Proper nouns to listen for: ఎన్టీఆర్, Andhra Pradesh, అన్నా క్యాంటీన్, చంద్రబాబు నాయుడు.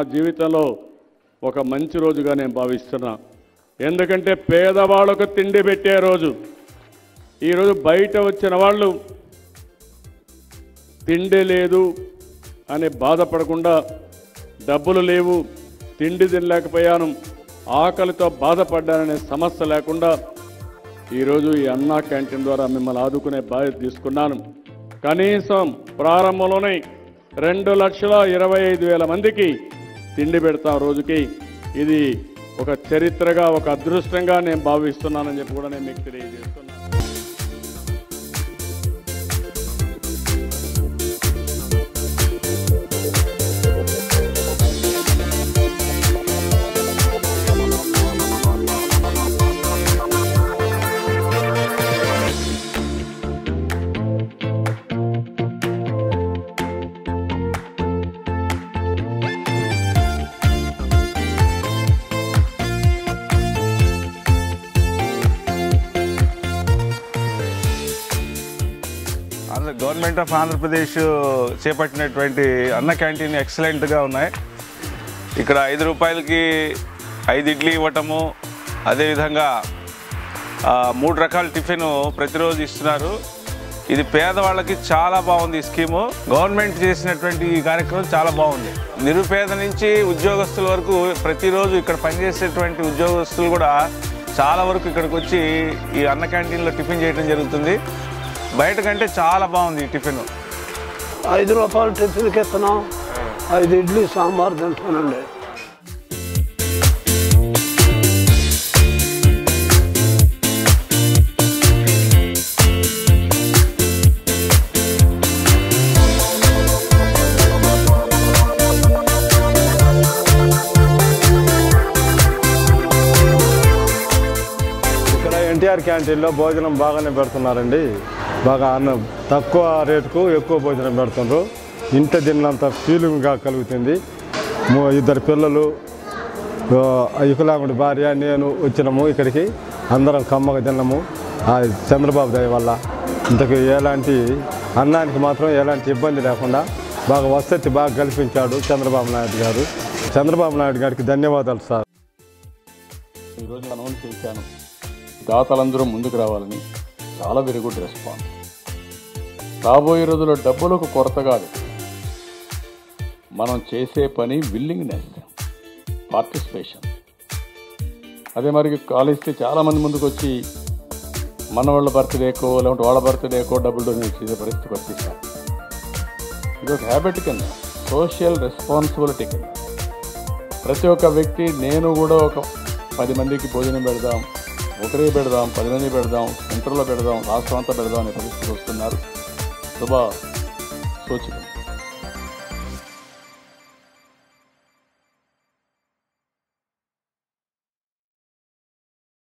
నా జీవితంలో ఒక మంచి రోజుగా నేను భావిస్తున్నా. ఎందుకంటే పేదవాళ్ళకు తిండి పెట్టే రోజు. ఈరోజు బయట వచ్చిన వాళ్ళు తిండి లేదు అని బాధపడకుండా, డబ్బులు లేవు, తిండి తినలేకపోయాను, ఆకలితో బాధపడ్డాననే సమస్య లేకుండా ఈరోజు ఈ అన్నా క్యాంటీన్ ద్వారా మిమ్మల్ని ఆదుకునే బాధ్యత తీసుకున్నాను. కనీసం ప్రారంభంలోనే 2,25,000 మందికి తిండి పెడతాం రోజుకి. ఇది ఒక చరిత్రగా, ఒక అదృష్టంగా నేను భావిస్తున్నానని చెప్పి కూడా నేను మీకు తెలియజేస్తున్నాను. The government of Andhra Pradesh చేపట్టినటువంటి అన్న క్యాంటీన్ ఎక్సలెంట్గా ఉన్నాయి. ఇక్కడ 5 రూపాయలకి 5 ఇడ్లీ ఇవ్వటము, అదేవిధంగా 3 రకాల టిఫిన్ ప్రతిరోజు ఇస్తున్నారు. ఇది పేదవాళ్ళకి చాలా బాగుంది ఈ స్కీము. గవర్నమెంట్ చేసినటువంటి ఈ కార్యక్రమం చాలా బాగుంది. నిరుపేద నుంచి ఉద్యోగస్తుల వరకు, ప్రతిరోజు ఇక్కడ పనిచేసేటువంటి ఉద్యోగస్తులు కూడా చాలా వరకు ఇక్కడికి వచ్చి ఈ అన్న క్యాంటీన్లో టిఫిన్ చేయడం జరుగుతుంది. బయట కంటే చాలా బాగుంది టిఫిన్. 5 రూపాయలు టిఫిన్కి ఇస్తున్నాం. 5 ఇడ్లీ సాంబార్ తింటానండి. ఇక్కడ ఎన్టీఆర్ క్యాంటీన్లో భోజనం బాగానే పెడుతున్నారండి. బాగా అన్నం తక్కువ రేటుకు ఎక్కువ భోజనం పెడుతుండ్రు. ఇంత తిన్నంత ఫీలింగ్గా కలుగుతుంది. 2 పిల్లలు, ఇకులాంగుడి భార్య, నేను వచ్చినాము ఇక్కడికి. అందరం కమ్మగా తిన్నాము. చంద్రబాబు దయ వల్ల ఇంతకు ఎలాంటి అన్నానికి మాత్రం ఎలాంటి ఇబ్బంది లేకుండా బాగా వసతి బాగా కల్పించాడు చంద్రబాబు నాయుడు గారు. చంద్రబాబు నాయుడు గారికి ధన్యవాదాలు సార్. ఈరోజు మనం చేశాను దాతలందరూ ముందుకు రావాలని చాలా వెరీ గుడ్ రెస్పాన్స్. రాబోయే రోజుల్లో డబ్బులకు కొరత కాదు, మనం చేసే పని విల్లింగ్నెస్, పార్టిసిపేషన్. అదే మరి కాలేజ్కి చాలామంది ముందుకు వచ్చి మన వాళ్ళ బర్త్డేకో లేకుంటే వాళ్ళ బర్త్డేకో డబ్బులు డొనేట్ చేసే పరిస్థితికి వచ్చేసాం. ఇది ఒక హ్యాబిట్ కింద, సోషల్ రెస్పాన్సిబిలిటీ కింద. ప్రతి ఒక్క వ్యక్తి నేను కూడా ఒక 10 మందికి భోజనం పెడదాం, ఒకరే పెడదాం, 10 మంది పెడదాం, సెంటర్లో పెడదాం, రాష్ట్రం అంతా పెడదాం అనే పరిస్థితులు వస్తున్నారు. శుభ సూచన.